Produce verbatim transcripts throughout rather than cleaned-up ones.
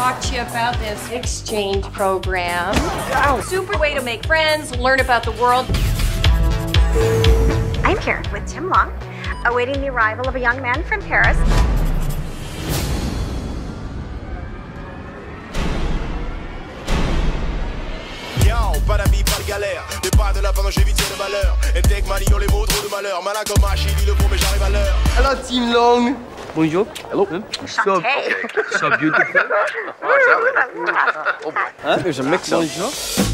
talk to you about this exchange program. Wow. Super way to make friends, learn about the world. I'm here with Tim Long, awaiting the arrival of a young man from Paris. Hello, Tim Long. Bonjour. Hello. So, so beautiful. Oh, huh? There's a mix up.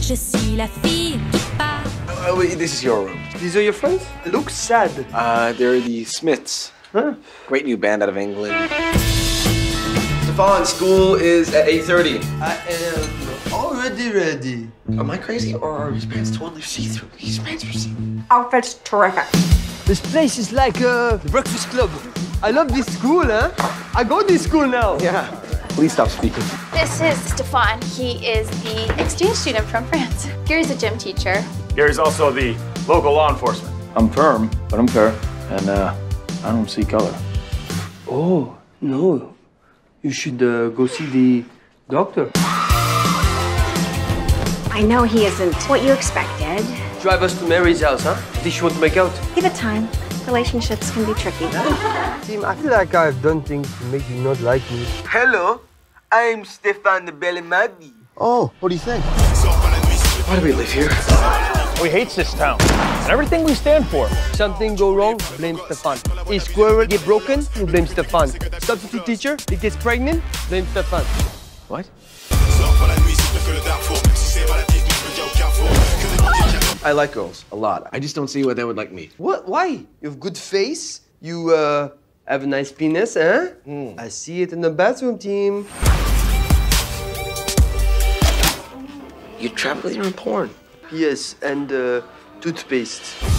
Je suis la fille qui part. Oh, wait, this is your room. These are your friends? It looks sad. Uh, they're the Smiths. Huh? Great new band out of England. Stefan, school is at eight thirty. I am already ready. Am I crazy or are his pants totally see-through? His pants are see-through. Outfit's terrific. This place is like a breakfast club. I love this school, huh? I go to this school now. Yeah. Please stop speaking. This is Stefan. He is the exchange student from France. Gary's a gym teacher. Gary's also the local law enforcement. I'm firm, but I'm fair. And uh, I don't see color. Oh, no. You should uh, go see the doctor. I know he isn't what you expected. Drive us to Mary's house, huh? Did she want to make out? Give it time. Relationships can be tricky. Tim, I feel like I've done things to make you not like me. Hello, I'm Stefan the Belamy. Oh, what do you think? Why do we live here? We hate this town and everything we stand for. Something go wrong, blame Stefan. A squirrel get broken, you blame Stefan. Substitute teacher, it gets pregnant, blame Stefan. What? I like girls, a lot. I just don't see why they would like me. What? Why? You have good face. You uh, have a nice penis, huh? Mm. I see it in the bathroom, Tim. You're traveling on porn. Yes, and uh, toothpaste.